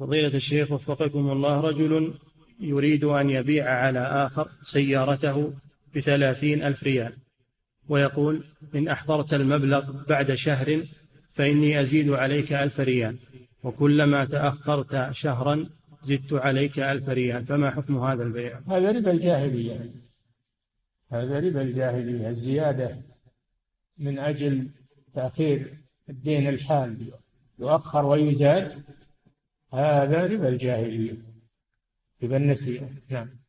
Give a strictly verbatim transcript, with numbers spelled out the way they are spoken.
فضيلة الشيخ وفقكم الله، رجل يريد أن يبيع على آخر سيارته بثلاثين ألف ريال ويقول إن أحضرت المبلغ بعد شهر فإني أزيد عليك ألف ريال، وكلما تأخرت شهرا زدت عليك ألف ريال، فما حكم هذا البيع؟ هذا ربا الجاهلية، هذا ربا الجاهلية، الزيادة من أجل تأخير الدين الحال، يؤخر ويزاد، هذا ربا الجاهلية، ربا النسيئة. نعم.